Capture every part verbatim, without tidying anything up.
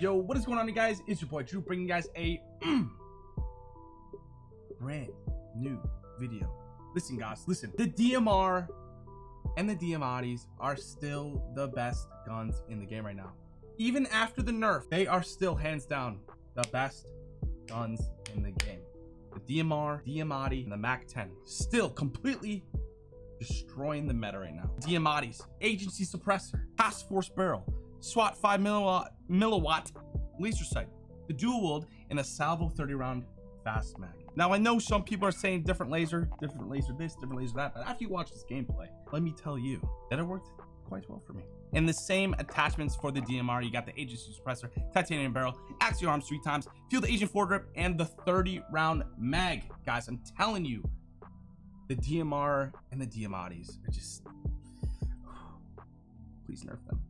Yo, what is going on, you guys? It's your boy Drew, bringing you guys a mm, brand new video. Listen, guys, listen. The D M R and the Diamattis are still the best guns in the game right now. Even after the nerf, they are still hands down the best guns in the game. The D M R, Diamatti, and the mac ten still completely destroying the meta right now. Diamattis, agency suppressor, task force barrel, SWAT five milliwatt laser sight, the dual world, and a salvo thirty round fast mag. Now, I know some people are saying different laser, different laser this, different laser that, but after you watch this gameplay, let me tell you that it worked quite well for me. And the same attachments for the D M R, you got the agency suppressor, titanium barrel, axe your arms three times, field agent foregrip, and the thirty round mag. Guys, I'm telling you, the D M R and the Diamattis are just, please nerf them,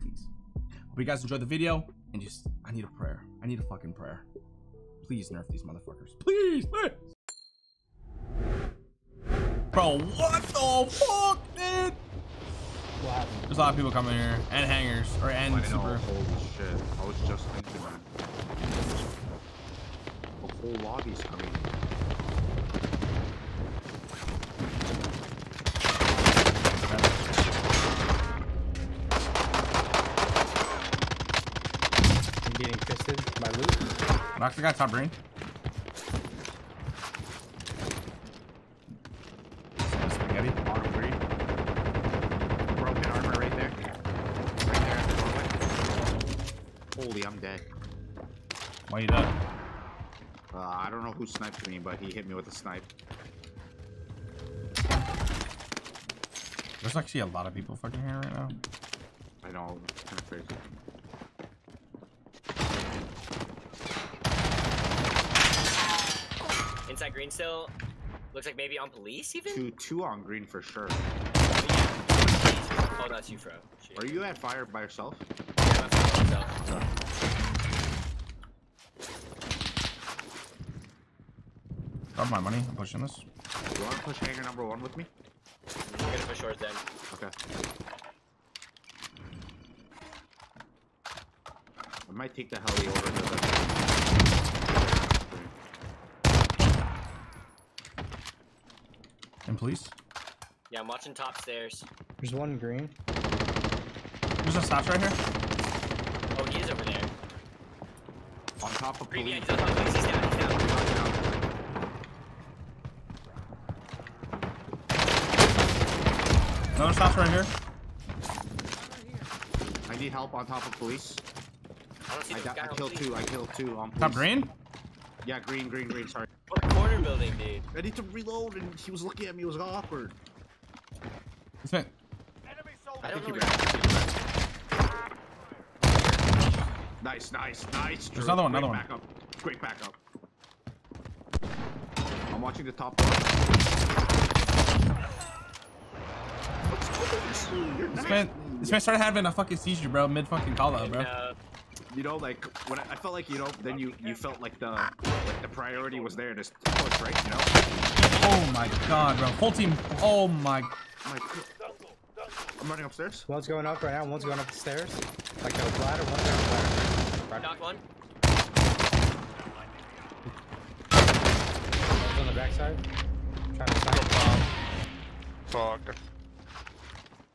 please. Hope you guys enjoyed the video, and just, I need a prayer. I need a fucking prayer. Please nerf these motherfuckers. Please, please. Bro, what the fuck, dude? There's a lot of people coming here, and hangers, or and I super. Know, holy shit, I was just thinking that. The whole lobby's coming. Getting fisted by loot. I actually got top green. Spaghetti. Bottom green. Broken armor right there. Right there at the moment. Holy, I'm dead. Why you dead? Uh, I don't know who sniped me, but he hit me with a snipe. There's actually a lot of people fucking here right now. I know. It's kind of crazy. Inside green still, looks like maybe on police even? Two, two on green for sure. Oh, that's you, bro. Shoot. Are you at fire by yourself? Yeah, I'm by myself. Sorry. Grab my money, I'm pushing this. You wanna push hanger number one with me? I'm gonna push short then. Okay. I might take the heli over to the... And police? Yeah, I'm watching top stairs. There's one green. There's a stop right here. Oh, he is over there. On top of green. Yeah, he's on top of police. He's down. He's down. He's down. Another stop right here. I need help on top of police. I don't see I, I killed police. two. I killed two on police. Top green? Yeah, green, green, green. Sorry. Corner building, dude. I need to reload, and he was looking at me. It was awkward. It's me. I think he ran. Nice, nice, nice. There's another one. Great another backup. one. Great backup. I'm watching the top one. What's going on? You're this nice. man, this man started having a fucking seizure, bro. Mid fucking call out, bro. And, uh, you know, like when I, I felt like, you know, then you you felt like the like the priority was there to push, right? You know? Oh my god, bro! Full team! Oh my! my I'm running upstairs. One's going up right now. One's going up the stairs. Like a ladder. One's down the ladder. Knock one. One's on the backside. Trying to snipe. Fuck.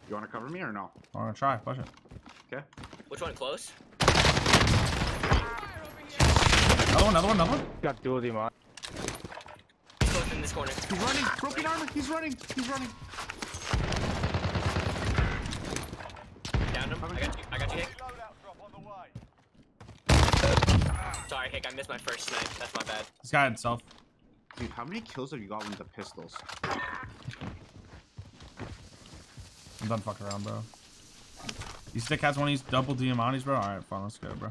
You want to cover me or no? I'm gonna try. Push it. Okay. Which one? Close. Another one, another one, another one. Got two of them on. He's close in this corner. He's running. Broken armor. He's running. He's running. Down him. I got you. I got you, Hick. Sorry, Hick. I missed my first snipe. That's my bad. This guy himself. Dude, how many kills have you got with the pistols? I'm done fucking around, bro. These stick hats, one of these double Diamattis, bro. Alright, fine. Let's go, bro.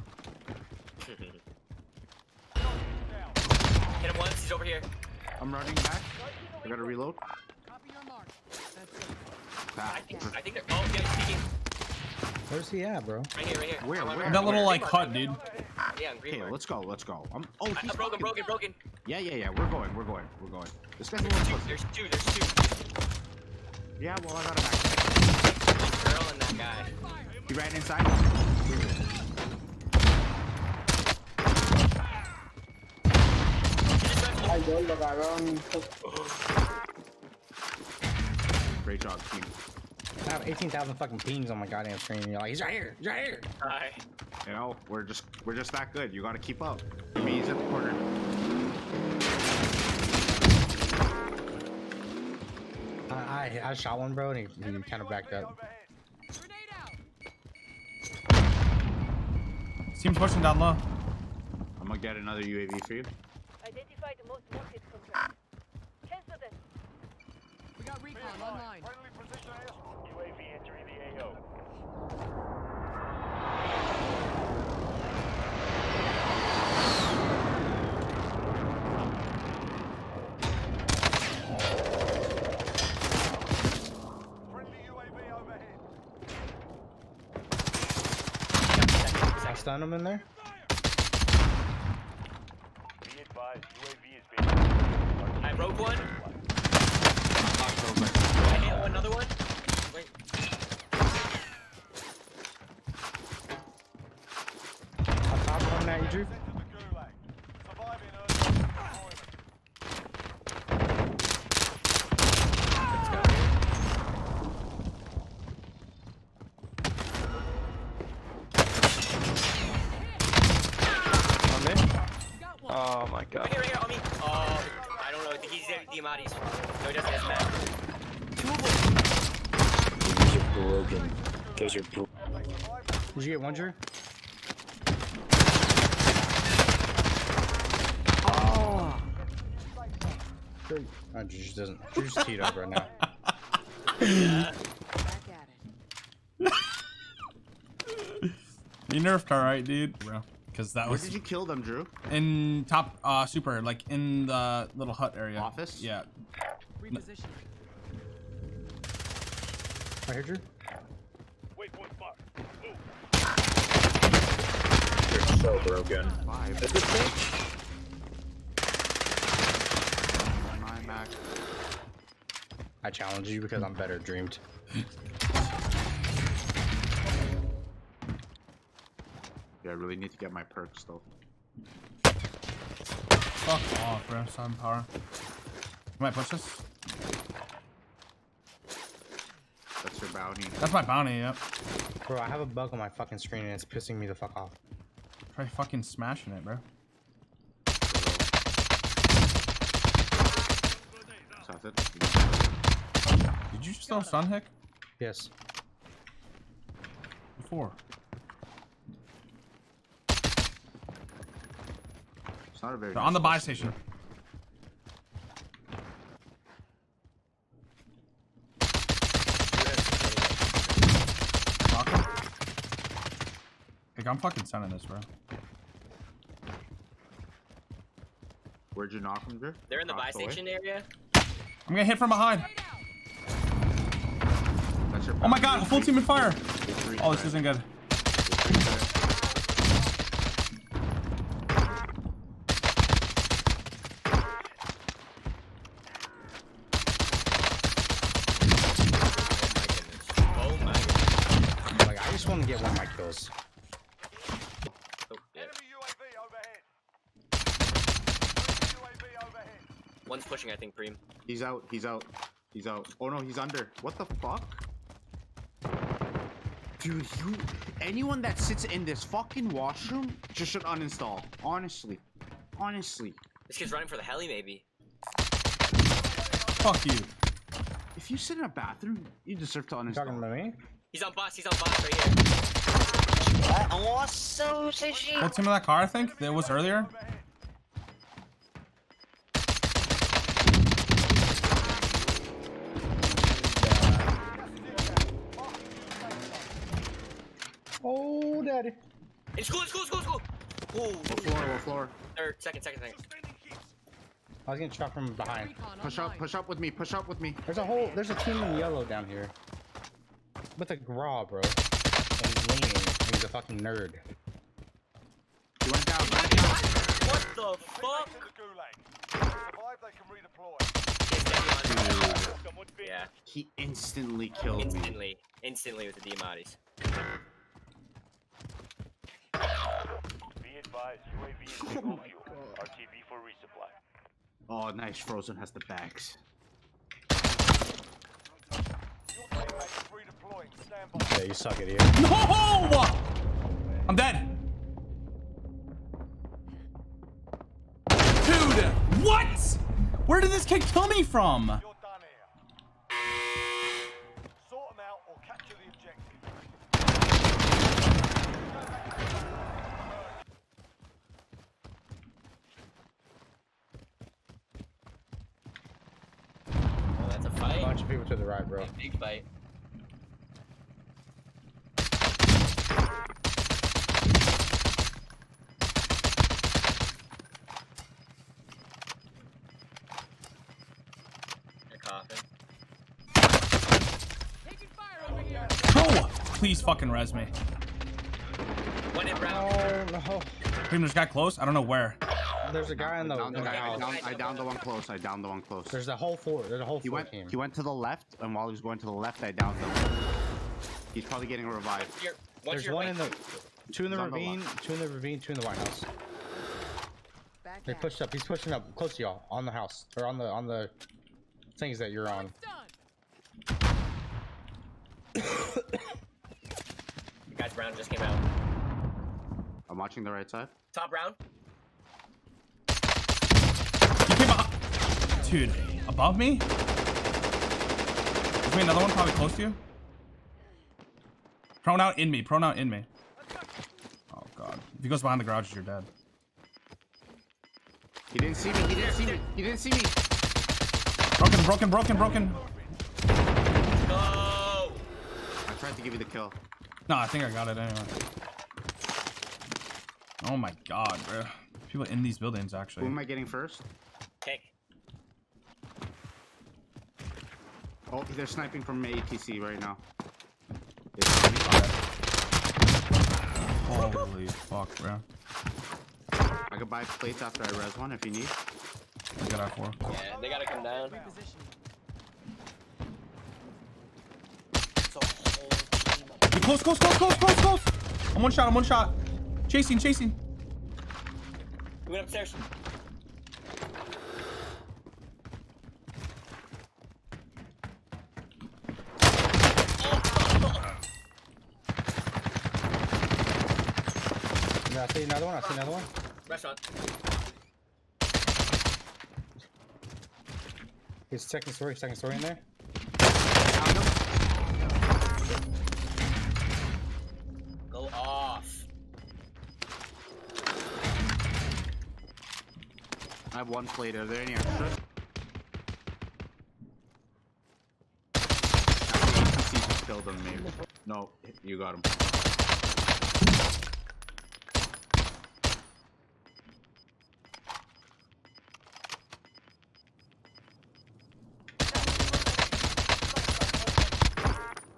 Hit him once, he's over here. I'm running back. I gotta reload. Copy your mark. That's it. I think they're all oh, yeah, speaking. Where's he at, bro? Right here, right here. Where? where that where? little like hut, dude. Yeah, I'm green. Hey, let's go, let's go. I'm oh he's I'm broken, broken, broken. Yeah, yeah, yeah. We're going, we're going, we're going. This guy's there's two, there's two, there's two. Yeah, well I got a back. Girl and that guy. He ran inside. गोल लगा रहा हूं Great job, team. I have eighteen thousand fucking teams on my goddamn screen. You're like, he's right here, he's right here. Hi. You know, we're just we're just that good. You gotta keep up. I mean, he's at the corner. Uh, I I shot one, bro, and he, he kind of backed up. Team pushing down low. I'm gonna get another U A V for you. Identify the most wanted contract. Cancel this. We got recon online. Friendly position escort. U A V entering the A O. Stun him in there. I broke one. I hit another one. Wait. On top of that, you drew. Oh my god. Right here, right here, on me. Oh, I don't know. I think he's at Diamattis. No, he doesn't have map. Two of them. Those are broken. Those are broken. Did you get one, Drew? Oh. Drew oh, just doesn't. Drew just teed up right now. Yeah. Back at it. You nerfed her, right, dude? Bro. Cause that Where was, did you kill them, Drew? In top uh, super, like in the little hut area. Office? Yeah. Reposition. Right here, Drew. Wait one spot. You're so broken. Five. Is this my Mac? I challenge you because I'm better dreamed. I really need to get my perks though. Fuck off, bro. Sun power. Can I push this? That's your bounty. That's my bounty, yep. Bro, I have a bug on my fucking screen and it's pissing me the fuck off. Try fucking smashing it, bro. Did you just throw Sun Hick? Yes. Before. It's not a very so on the buy station. Like, I'm fucking sending this, bro. Where'd you knock them, Drew? They're in the buy station area. I'm gonna hit from behind. That's your oh my god, full team in fire. Oh, this isn't good. I just want to get one of my kills. Oh, yeah. Enemy U A V overhead. Enemy U A V overhead. One's pushing, I think, Preem. He's out, he's out, he's out. Oh no, he's under. What the fuck? Dude, you... Anyone that sits in this fucking washroom just should uninstall. Honestly. Honestly. This kid's running for the heli, maybe. Fuck you. If you sit in a bathroom, you deserve to uninstall. Talking about me? He's on boss, he's on boss right here. What? Oh, so fishy. What's him in that car, I think? That was earlier? Oh, daddy. In school, in school, in school, in school. Oh, what floor, what floor? Third, second, second, second. I was gonna chop from behind. Push up, push up with me, push up with me. There's a whole, there's a team in yellow down here. With a graw, bro. And he's leaning. He's a fucking nerd. He went down. What the fuck? Yeah. He instantly killed instantly. me. Instantly. Instantly with the Diamattis. Be advised, U A V is fuel. R T B for resupply. Oh, nice. Frozen has the bags. Yeah, you suck it here. No! I'm dead. Dude, what? Where did this kid kill me from? Bunch of people to the right, bro. Big fight. They're coughing. Taking fire over here. No! Please fucking res me. When it round. Oh, no. Just got close. I don't know where. There's a guy in the. Down, the guy, I, down, I downed the one close. I downed the one close. There's a whole four. There's a whole he four went, team. He went to the left, and while he was going to the left, I downed him. He's probably getting revived. What's your, what's There's one length? in the. Two in the ravine. The two in the ravine. Two in the White House. Back they pushed up. He's pushing up close to y'all on the house or on the on the things that you're on. The guy's round just came out. I'm watching the right side. Top round. Dude, above me? Is there another one probably close to you? Prone out in me, prone out in me. Oh god. If he goes behind the garage, you're dead. He didn't see me, he didn't see me, he didn't see me. Broken, broken, broken, broken. No! I tried to give you the kill. No, I think I got it anyway. Oh my god, bro. People in these buildings, actually. Who am I getting first? Cake. Oh, they're sniping from A T C right now. Holy fuck, bro. I could buy plates after I res one if you need. I got R four. Yeah, they gotta come down. Dude, close, close, close, close, close, close! I'm one shot, I'm one shot. Chasing, chasing. He went upstairs. I see another one, I see another one. Restaurant. He's second story, second story in there. Go off. I have one plate. Are there any extra? Killed him, maybe. No, you got him.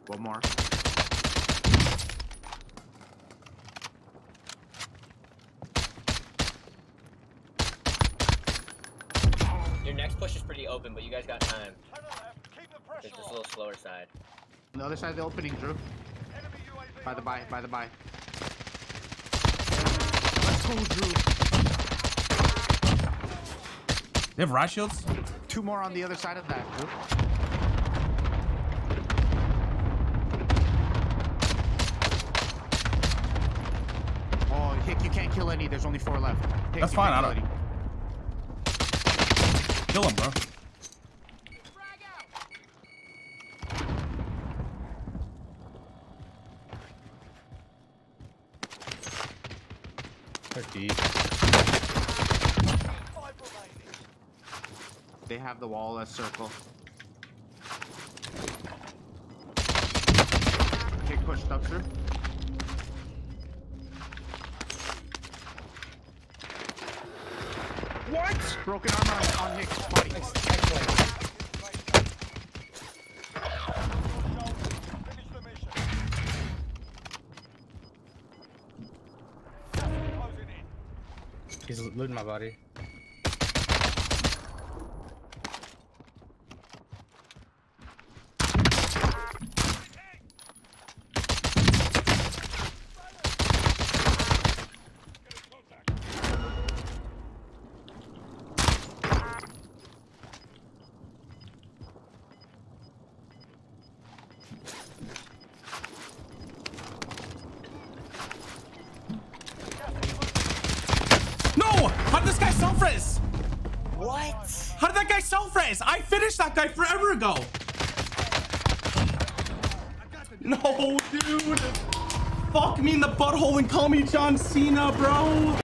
One more. Your next push is pretty open, but you guys got time. Keep the pressure. It's just a little slower side. On the other side of the opening, Drew. By the by, by the by. Let's go, Drew. They have riot shields? Two more on the other side of that, Drew. You can't kill any. There's only four left. Pick, That's fine. I don't. Kill him, bro. They're deep. They have the wall as circle. Kick pushed up through. What? Broken armor on, on Hicks' body. Nice, nice He's looting my body. guy self-res. I finished that guy forever ago. No, dude. Fuck me in the butthole and call me John Cena, bro.